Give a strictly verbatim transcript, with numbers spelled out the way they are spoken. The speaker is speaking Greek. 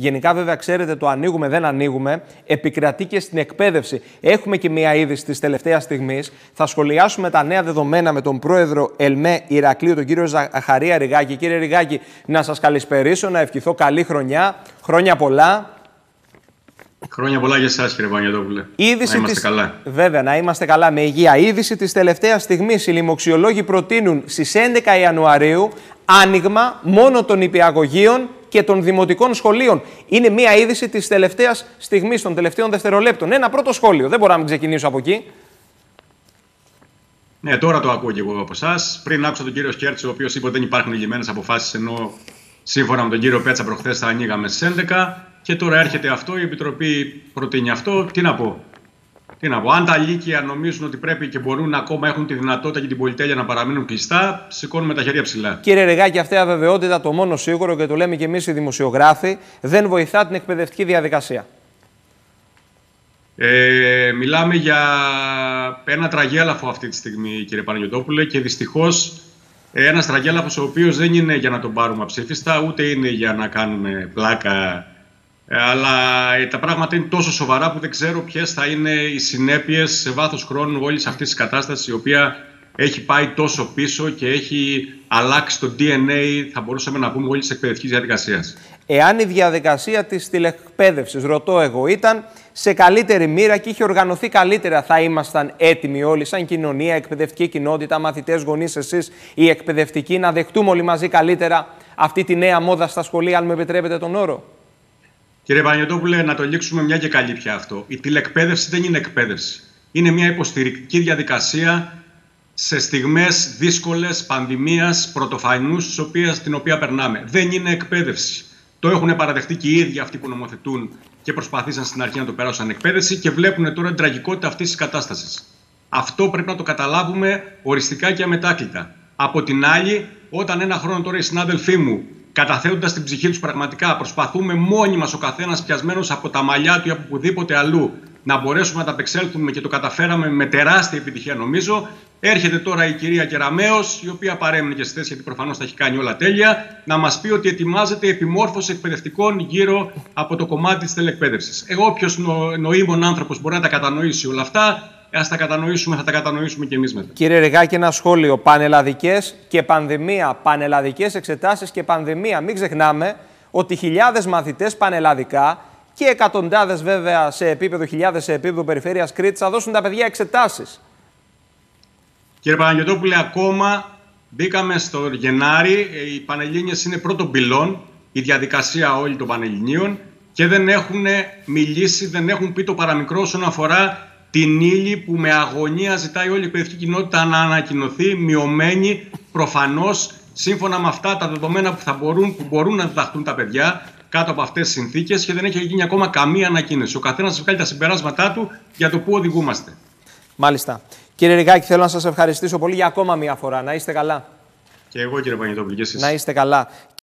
Γενικά, βέβαια, ξέρετε, το ανοίγουμε, δεν ανοίγουμε, επικρατεί και στην εκπαίδευση. Έχουμε και μία είδηση της τελευταίας στιγμής. Θα σχολιάσουμε τα νέα δεδομένα με τον πρόεδρο Ελμέ Ιρακλείου, τον κύριο Ζαχαρία Ριγάκη. Κύριε Ριγάκη, να σας καλησπερίσω, να ευχηθώ καλή χρονιά, χρόνια πολλά. Χρόνια πολλά για εσάς, κύριε Βανιωτόπουλε. Είδηση να είμαστε της... καλά. Βέβαια, να είμαστε καλά με υγεία. Είδηση της τελευταίας στιγμής. Οι λοιμοξιολόγοι προτείνουν στις έντεκα Ιανουαρίου άνοιγμα μόνο των υπηαγωγείων και των δημοτικών σχολείων. Είναι μία είδηση της τελευταίας στιγμής, των τελευταίων δευτερολέπτων. Ένα πρώτο σχόλιο. Δεν μπορώ να μην ξεκινήσω από εκεί. Ναι, τώρα το ακούω και εγώ από εσάς. Πριν άκουσα τον κύριο Κέρτσο, ο οποίος είπε ότι δεν υπάρχουν λυγημένες αποφάσεις, ενώ σύμφωνα με τον κύριο Πέτσα προχθές θα ανοίγαμε στις έντεκα. Και τώρα έρχεται αυτό, η Επιτροπή προτείνει αυτό. Τι να πω. Τι να πω. Αν τα λύκεια νομίζουν ότι πρέπει και μπορούν ακόμα έχουν τη δυνατότητα και την πολυτέλεια να παραμείνουν κλειστά, σηκώνουμε τα χέρια ψηλά. Κύριε Ριγάκη, αυτή η αβεβαιότητα, το μόνο σίγουρο και το λέμε και εμείς οι δημοσιογράφοι, δεν βοηθά την εκπαιδευτική διαδικασία. Ε, μιλάμε για ένα τραγέλαφο αυτή τη στιγμή, κύριε Παναγιωτόπουλε, και δυστυχώς. Ένα τραγέλαφος ο οποίος δεν είναι για να τον πάρουμε αψήφιστα, ούτε είναι για να κάνουμε πλάκα. Αλλά τα πράγματα είναι τόσο σοβαρά που δεν ξέρω ποιες θα είναι οι συνέπειες σε βάθος χρόνου όλης αυτής της κατάστασης, η οποία έχει πάει τόσο πίσω και έχει αλλάξει το ντι εν έι, θα μπορούσαμε να πούμε, όλης της εκπαιδευτικής διαδικασίας. Εάν η διαδικασία της τηλεκπαίδευσης, ρωτώ εγώ, ήταν σε καλύτερη μοίρα και είχε οργανωθεί καλύτερα, θα ήμασταν έτοιμοι όλοι, σαν κοινωνία, εκπαιδευτική κοινότητα, μαθητές, γονείς, εσείς, οι εκπαιδευτικοί, να δεχτούμε όλοι μαζί καλύτερα αυτή τη νέα μόδα στα σχολεία, αν μου επιτρέπετε τον όρο? Κύριε Παναγιωτόπουλε, να το λήξουμε μια και καλή πια αυτό. Η τηλεκπαίδευση δεν είναι εκπαίδευση. Είναι μια υποστηρικτική διαδικασία σε στιγμές δύσκολες, πανδημίας, πρωτοφανούς, την οποία περνάμε. Δεν είναι εκπαίδευση. Το έχουν παραδεχτεί και οι ίδιοι αυτοί που νομοθετούν και προσπαθήσαν στην αρχή να το περάσουν εκπαίδευση και βλέπουν τώρα την τραγικότητα αυτής της κατάστασης. Αυτό πρέπει να το καταλάβουμε οριστικά και αμετάκλητα. Από την άλλη, όταν ένα χρόνο τώρα οι συνάδελφοί μου, καταθέτοντας την ψυχή τους πραγματικά, προσπαθούμε μόνοι μας ο καθένας πιασμένος από τα μαλλιά του ή από οπουδήποτε αλλού να μπορέσουμε να τα απεξέλθουμε και το καταφέραμε με τεράστια επιτυχία, νομίζω. Έρχεται τώρα η κυρία Κεραμέως, η οποία παρέμεινε και στη θέση, γιατί προφανώς τα έχει κάνει όλα τέλεια, να μας πει ότι ετοιμάζεται επιμόρφωση εκπαιδευτικών γύρω από το κομμάτι της τηλεκπαίδευσης. Εγώ, όποιος νο, νοήμων άνθρωπος μπορεί να τα κατανοήσει όλα αυτά, ας τα κατανοήσουμε, θα τα κατανοήσουμε κι εμείς μετά. Κύριε Ριγάκη, ένα σχόλιο. Πανελλαδικές και πανδημία. Πανελλαδικές εξετάσεις και πανδημία. Μην ξεχνάμε ότι χιλιάδες μαθητές πανελλαδικά και εκατοντάδες βέβαια σε επίπεδο, χιλιάδες σε επίπεδο περιφέρειας Κρήτης θα δώσουν τα παιδιά εξετάσεις. Κύριε Παναγιωτόπουλε, ακόμα μπήκαμε στο Γενάρη. Οι Πανελλήνιες είναι πρώτον πυλών, η διαδικασία όλη των Πανελληνίων, και δεν έχουν μιλήσει, δεν έχουν πει το παραμικρό όσον αφορά την ύλη που με αγωνία ζητάει όλη η εκπαιδευτική κοινότητα να ανακοινωθεί, μειωμένη προφανώς σύμφωνα με αυτά τα δεδομένα που, θα μπορούν, που μπορούν να διδαχτούν τα παιδιά κάτω από αυτές τις συνθήκες, και δεν έχει γίνει ακόμα καμία ανακοίνωση. Ο καθένας βγάλει τα συμπεράσματά του για το που οδηγούμαστε. Μάλιστα. Κύριε Ριγάκη, θέλω να σας ευχαριστήσω πολύ για ακόμα μία φορά. Να είστε καλά. Και εγώ, κύριε Παναγιωτόπουλε, και εσείς. Να είστε καλά.